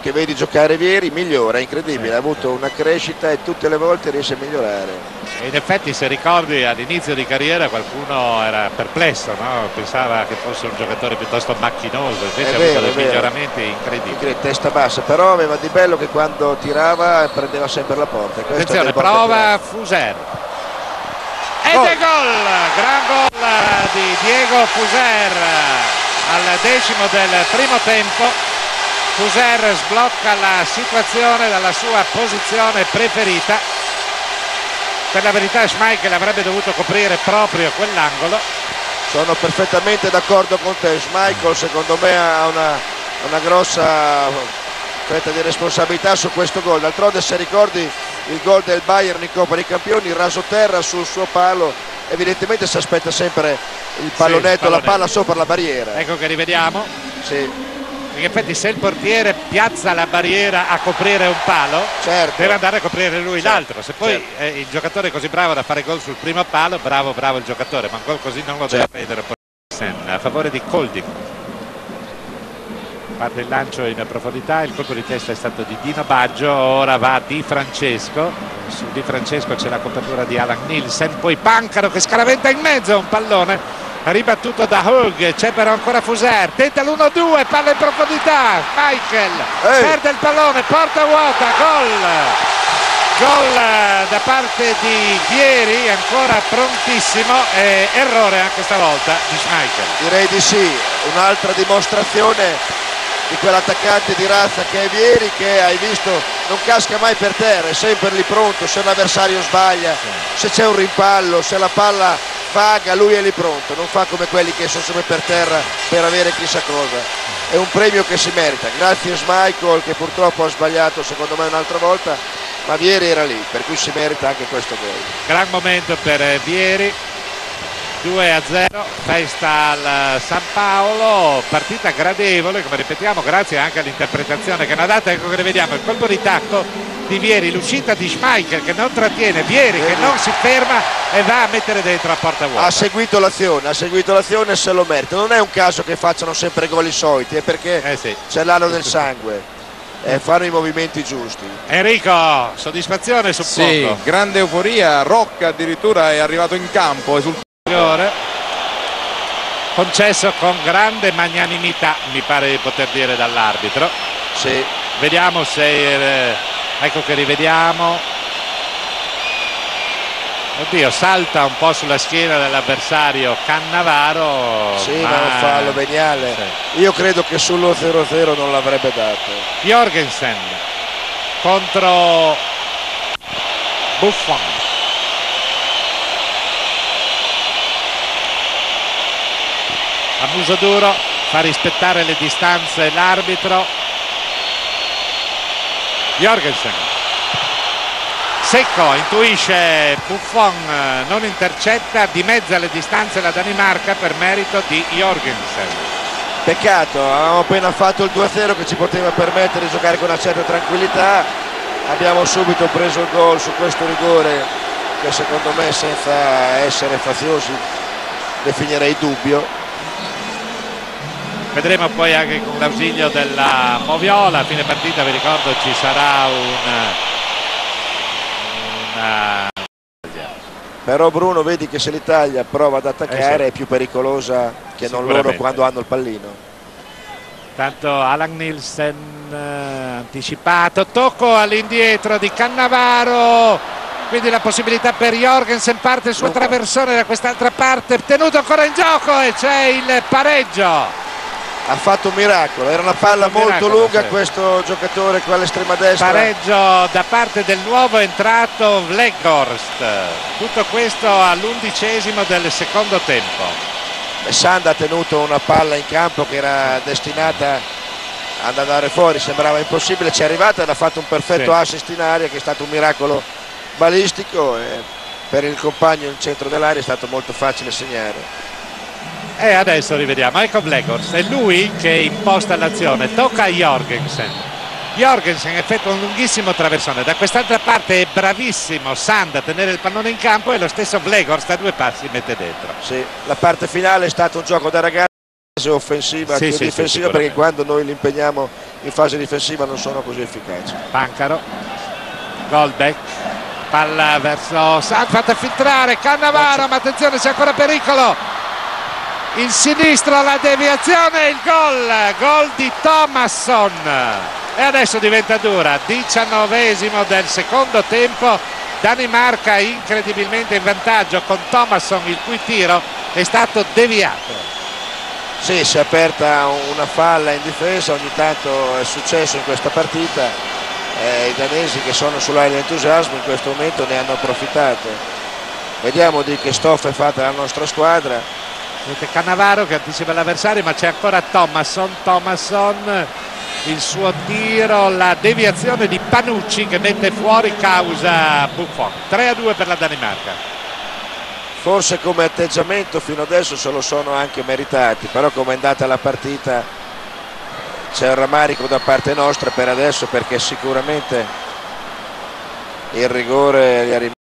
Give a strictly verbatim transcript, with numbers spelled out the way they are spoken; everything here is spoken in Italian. che vedi giocare Vieri migliora, è incredibile, ha avuto una crescita e tutte le volte riesce a migliorare. In effetti, se ricordi, all'inizio di carriera qualcuno era perplesso, no? Pensava che fosse un giocatore piuttosto macchinoso, invece è ha vero, avuto dei miglioramenti incredibili. Incredibile, testa bassa, però aveva di bello che quando tirava prendeva sempre la porta. Attenzione, prova Fuser. Ed oh. è gol! Gran gol di Diego Fuser al decimo del primo tempo. Fuser sblocca la situazione dalla sua posizione preferita. Per la verità Schmeichel avrebbe dovuto coprire proprio quell'angolo. Sono perfettamente d'accordo con te. Schmeichel secondo me ha una, una grossa fetta di responsabilità su questo gol. D'altronde, se ricordi il gol del Bayern in Coppa dei Campioni, raso terra sul suo palo, evidentemente si aspetta sempre il pallonetto, sì, la palla sopra la barriera. Ecco che rivediamo. Sì. In effetti, se il portiere piazza la barriera a coprire un palo, certo, deve andare a coprire lui, certo, l'altro. Se poi, certo, eh, il giocatore è così bravo da fare gol sul primo palo, bravo bravo il giocatore, ma un gol così non lo, certo, deve prendere. Sand a favore di Coldi, parte il lancio in profondità, il colpo di testa è stato di Dino Baggio, ora va Di Francesco, su Di Francesco c'è la copertura di Alan Nielsen, poi Pancaro che scaraventa in mezzo, un pallone ribattuto da Hugg, c'è però ancora Fuser, tenta l'uno due, palla in profondità, Michael Ehi. perde il pallone, porta vuota, gol gol da parte di Vieri, ancora prontissimo, e errore anche stavolta di Schmeichel. Direi di sì, un'altra dimostrazione di quell'attaccante di razza che è Vieri, che hai visto non casca mai per terra, è sempre lì pronto, se l'avversario sbaglia, sì, se c'è un rimpallo, se la palla vaga, lui è lì pronto, non fa come quelli che sono sempre per terra per avere chissà cosa. È un premio che si merita, grazie a Schmeichel che purtroppo ha sbagliato secondo me un'altra volta, ma Vieri era lì, per cui si merita anche questo gol. Gran momento per Vieri, due a zero, festa al San Paolo, partita gradevole, come ripetiamo, grazie anche all'interpretazione che ne ha dato. Ecco che rivediamo il colpo di tacco di Vieri, l'uscita di Schmeichel che non trattiene, Vieri che non si ferma e va a mettere dentro a porta vuota. Ha seguito l'azione, ha seguito l'azione e se lo merita. Non è un caso che facciano sempre gol i soliti, è perché eh sì. ce l'hanno nel sangue. E fanno i movimenti giusti. Enrico, soddisfazione sul punto? Sì, grande euforia, Rocca addirittura è arrivato in campo, esultante. Concesso con grande magnanimità, mi pare di poter dire, dall'arbitro. Sì. Vediamo se eh, ecco che rivediamo. Oddio, salta un po' sulla schiena dell'avversario Cannavaro. Sì, ma non fa lo veniale. Sì. Io credo che sullo zero zero non l'avrebbe dato. Jorgensen contro Buffon. A muso duro, fa rispettare le distanze l'arbitro. Jorgensen secco, intuisce Buffon, non intercetta, dimezza le distanze la Danimarca per merito di Jorgensen. Peccato, avevamo appena fatto il due a zero che ci poteva permettere di giocare con una certa tranquillità, abbiamo subito preso il gol su questo rigore che secondo me, senza essere faziosi, definirei dubbio. Vedremo poi anche con l'ausilio della Moviola, a fine partita vi ricordo ci sarà un... una... Però Bruno, vedi che se l'Italia prova ad attaccare, eh sì, è più pericolosa che non loro quando hanno il pallino. Tanto Alan Nielsen eh, anticipato, tocco all'indietro di Cannavaro, quindi la possibilità per Jorgensen, parte il suo traversone da quest'altra parte, tenuto ancora in gioco e c'è il pareggio. Ha fatto un miracolo, era una palla molto lunga questo giocatore qua all'estrema destra. Pareggio da parte del nuovo entrato Wieghorst, tutto questo all'undicesimo del secondo tempo. Sand ha tenuto una palla in campo che era destinata ad andare fuori, sembrava impossibile, ci è arrivata ed ha fatto un perfetto, sì, assist in aria che è stato un miracolo balistico e per il compagno in centro dell'area è stato molto facile segnare. E adesso rivediamo, ecco Wieghorst, è lui che imposta l'azione, tocca a Jorgensen, Jorgensen effettua un lunghissimo traversone, da quest'altra parte è bravissimo Sand a tenere il pallone in campo e lo stesso Wieghorst a due passi mette dentro. Sì, la parte finale è stato un gioco da ragazzi, fase offensiva sì, che sì, difensiva sì, perché quando noi li impegniamo in fase difensiva non sono così efficaci. Pancaro, Goldbeck, palla verso Sand, fatta filtrare Cannavaro, ma attenzione c'è ancora pericolo, il sinistro, la deviazione, il gol, gol di Tomasson, e adesso diventa dura. Diciannovesimo del secondo tempo, Danimarca incredibilmente in vantaggio con Tomasson, il cui tiro è stato deviato. Sì, si è aperta una falla in difesa, ogni tanto è successo in questa partita, eh, i danesi che sono sull'aria di entusiasmo in questo momento ne hanno approfittato. Vediamo di che stoffa è fatta la nostra squadra. Vedete Cannavaro che anticipa l'avversario, ma c'è ancora Tomasson, Tomasson, il suo tiro, la deviazione di Panucci che mette fuori causa Buffon. tre a due per la Danimarca. Forse come atteggiamento fino adesso se lo sono anche meritati, però come è andata la partita c'è un rammarico da parte nostra per adesso, perché sicuramente il rigore li ha rimasti.